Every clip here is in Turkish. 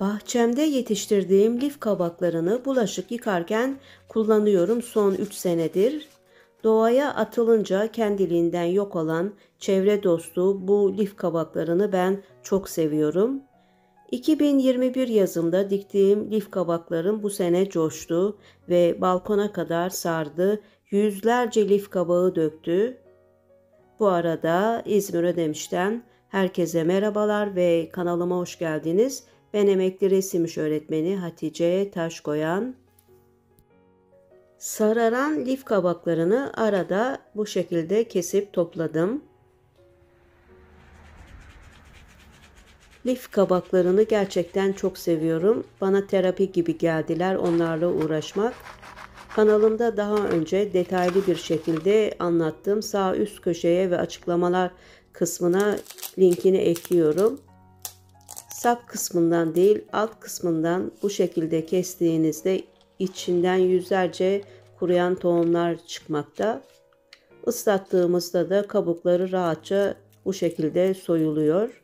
Bahçemde yetiştirdiğim lif kabaklarını bulaşık yıkarken kullanıyorum son 3 senedir. Doğaya atılınca kendiliğinden yok olan çevre dostu bu lif kabaklarını ben çok seviyorum. 2021 yazımda diktiğim lif kabaklarım bu sene coştu ve balkona kadar sardı. Yüzlerce lif kabağı döktü. Bu arada İzmir Ödemiş'ten herkese merhabalar ve kanalıma hoş geldiniz. Ben emekli resim iş öğretmeni Hatice Taşkoyan. Sararan lif kabaklarını arada bu şekilde kesip topladım. Lif kabaklarını gerçekten çok seviyorum. Bana terapi gibi geldiler onlarla uğraşmak. Kanalımda daha önce detaylı bir şekilde anlattığım sağ üst köşeye ve açıklamalar kısmına linkini ekliyorum. Sap kısmından değil alt kısmından bu şekilde kestiğinizde içinden yüzlerce kuruyan tohumlar çıkmakta. Islattığımızda da kabukları rahatça bu şekilde soyuluyor.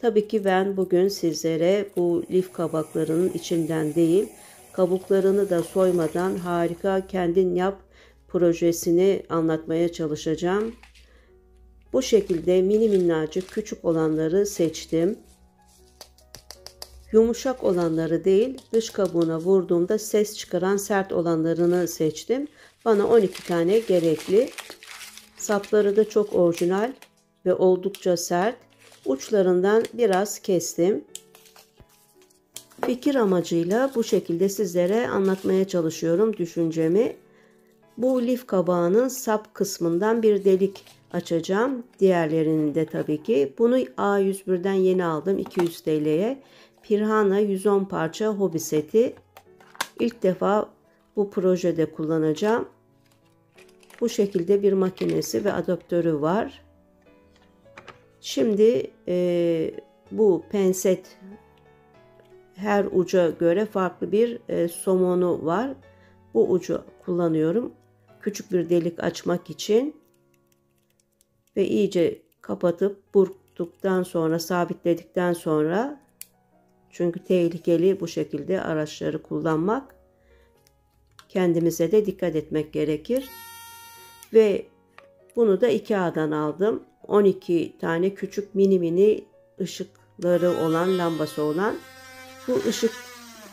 Tabii ki ben bugün sizlere bu lif kabaklarının içinden değil kabuklarını da soymadan harika kendin yap projesini anlatmaya çalışacağım. Bu şekilde mini minnacık küçük olanları seçtim. Yumuşak olanları değil, dış kabuğuna vurduğumda ses çıkaran sert olanlarını seçtim. Bana 12 tane gerekli. Sapları da çok orijinal ve oldukça sert. Uçlarından biraz kestim. Fikir amacıyla bu şekilde sizlere anlatmaya çalışıyorum düşüncemi. Bu lif kabağının sap kısmından bir delik açacağım. Diğerlerinin de tabii ki. Bunu A101'den yeni aldım 200 TL'ye. Piranha 110 parça hobi seti. İlk defa bu projede kullanacağım. Bu şekilde bir makinesi ve adaptörü var. Şimdi bu penset her uca göre farklı bir somonu var. Bu ucu kullanıyorum. Küçük bir delik açmak için ve iyice kapatıp burktuktan sonra sabitledikten sonra, çünkü tehlikeli bu şekilde araçları kullanmak, kendimize de dikkat etmek gerekir. Ve bunu da IKEA'dan aldım. 12 tane küçük mini ışıkları olan, lambası olan, bu ışık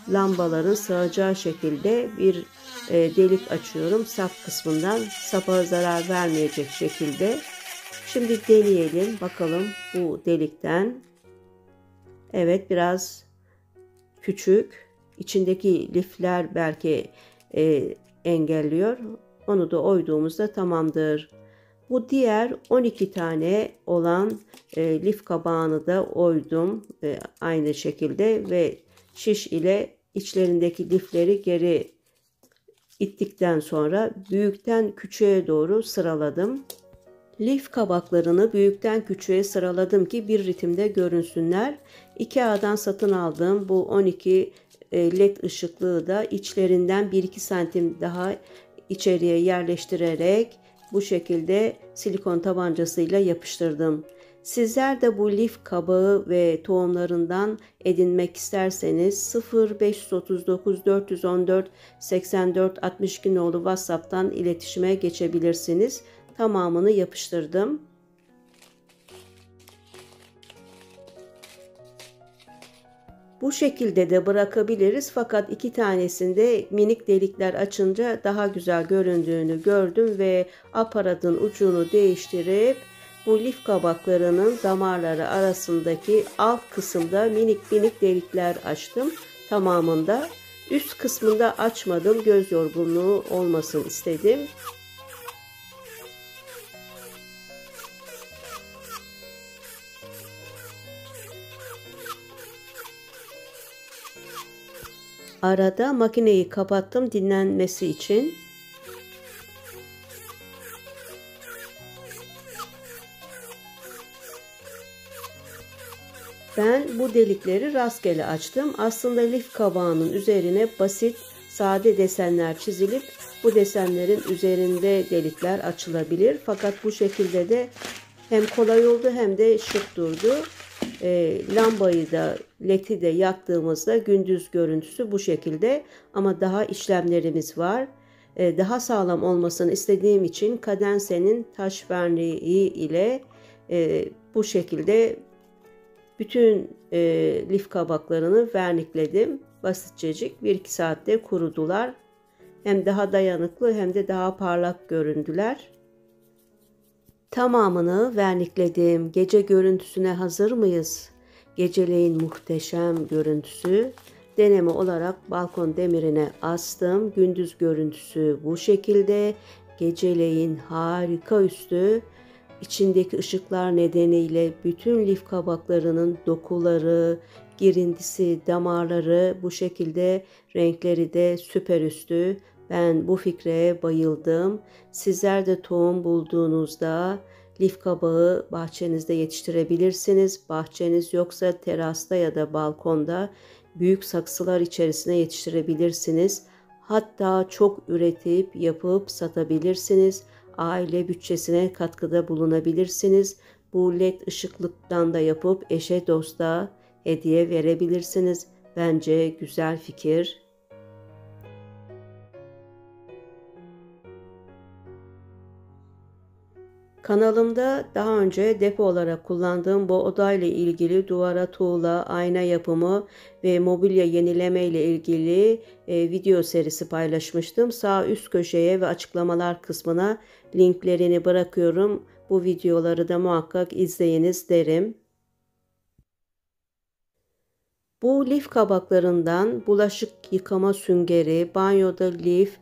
lambaların sığacağı şekilde bir delik açıyorum. Sap kısmından, sapa zarar vermeyecek şekilde. Şimdi deneyelim bakalım bu delikten. Evet, biraz küçük. İçindeki lifler belki engelliyor. Onu da oyduğumuzda tamamdır. Bu diğer 12 tane olan lif kabağını da oydum aynı şekilde ve şiş ile içlerindeki lifleri geri ittikten sonra büyükten küçüğe doğru sıraladım. Lif kabaklarını büyükten küçüğe sıraladım ki bir ritimde görünsünler. IKEA'dan satın aldığım bu 12 led ışıklığı da içlerinden 1-2 santim daha içeriye yerleştirerek bu şekilde silikon tabancasıyla yapıştırdım. Sizler de bu lif kabağı ve tohumlarından edinmek isterseniz 0539 414 84 62 nolu WhatsApp'tan iletişime geçebilirsiniz. Tamamını yapıştırdım. Bu şekilde de bırakabiliriz, fakat 2 tanesinde minik delikler açınca daha güzel göründüğünü gördüm ve aparatın ucunu değiştirip bu lif kabaklarının damarları arasındaki alt kısımda minik delikler açtım tamamında. Üst kısmında açmadım, göz yorgunluğu olmasın istedim. Arada makineyi kapattım dinlenmesi için. Ben bu delikleri rastgele açtım. Aslında lif kabağının üzerine basit, sade desenler çizilip bu desenlerin üzerinde delikler açılabilir. Fakat bu şekilde de hem kolay oldu hem de şık durdu. Lambayı da ledi de yaktığımızda gündüz görüntüsü bu şekilde, ama daha işlemlerimiz var. Daha sağlam olmasını istediğim için Cadence'nin taş verniği ile bu şekilde bütün lif kabaklarını vernikledim. Basitçecik 1-2 saatte kurudular. Hem daha dayanıklı hem de daha parlak göründüler. Tamamını vernikledim. Gece görüntüsüne hazır mıyız? Geceleyin muhteşem görüntüsü. Deneme olarak balkon demirine astım. Gündüz görüntüsü bu şekilde. Geceleyin harika üstü. İçindeki ışıklar nedeniyle bütün lif kabaklarının dokuları, girintisi, damarları bu şekilde, renkleri de süper üstü. Ben bu fikre bayıldım. Sizler de tohum bulduğunuzda lif kabağı bahçenizde yetiştirebilirsiniz. Bahçeniz yoksa terasta ya da balkonda büyük saksılar içerisine yetiştirebilirsiniz. Hatta çok üretip yapıp satabilirsiniz. Aile bütçesine katkıda bulunabilirsiniz. Bu led ışıklıktan da yapıp eşe dosta hediye verebilirsiniz. Bence güzel fikir. Kanalımda daha önce depo olarak kullandığım bu odayla ilgili duvara tuğla, ayna yapımı ve mobilya yenileme ile ilgili video serisi paylaşmıştım. Sağ üst köşeye ve açıklamalar kısmına linklerini bırakıyorum. Bu videoları da muhakkak izleyiniz derim. Bu lif kabaklarından bulaşık yıkama süngeri, banyoda lif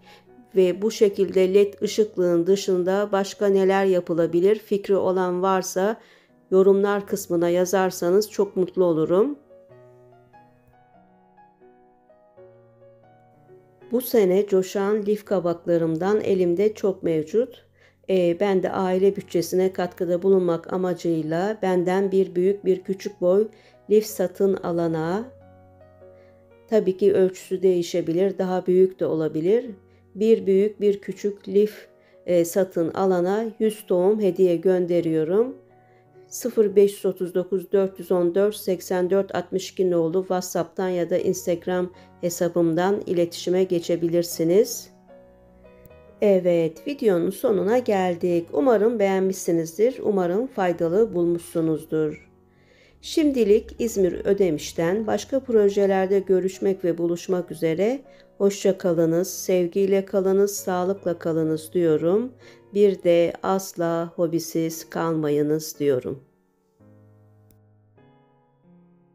ve bu şekilde led ışıklığın dışında başka neler yapılabilir? Fikri olan varsa yorumlar kısmına yazarsanız çok mutlu olurum. Bu sene coşan lif kabaklarımdan elimde çok mevcut. Ben de aile bütçesine katkıda bulunmak amacıyla benden bir büyük bir küçük boy lif satın alana, tabii ki ölçüsü değişebilir, daha büyük de olabilir, bir büyük bir küçük lif satın alana 100 tohum hediye gönderiyorum. 0539 414 84 62 nolu WhatsApp'tan ya da Instagram hesabımdan iletişime geçebilirsiniz. Evet, videonun sonuna geldik. Umarım beğenmişsinizdir. Umarım faydalı bulmuşsunuzdur. Şimdilik İzmir Ödemiş'ten başka projelerde görüşmek ve buluşmak üzere. Hoşça kalınız, sevgiyle kalınız, sağlıkla kalınız diyorum. Bir de asla hobisiz kalmayınız diyorum.